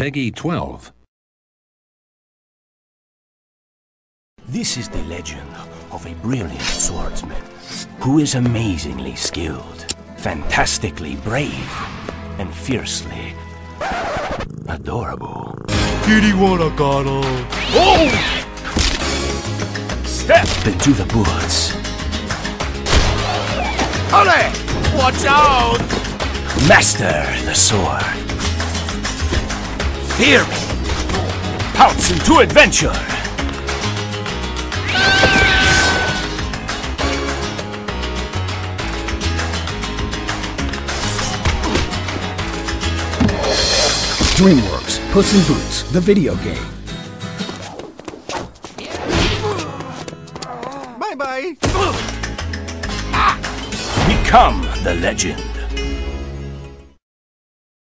Peggy 12. This is the legend of a brilliant swordsman who is amazingly skilled, fantastically brave, and fiercely adorable. Kitty wanna cuddle. Oh! Step into the woods. Hurry! Watch out! Master the sword. Fear me. Pounce into adventure. DreamWorks Puss in Boots, the video game. Bye bye. Become the legend.